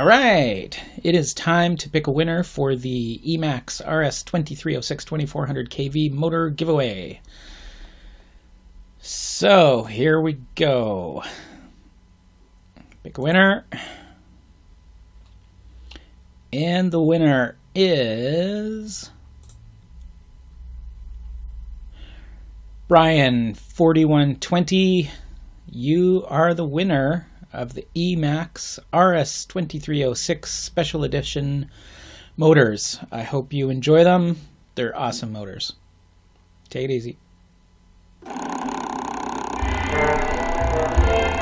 All right, it is time to pick a winner for the Emax RS2306 2400 KV Motor giveaway. So here we go. Pick a winner. And the winner is Brian 4120. You are the winner of the Emax RS2306 Special Edition motors. I hope you enjoy them. They're awesome motors. Take it easy.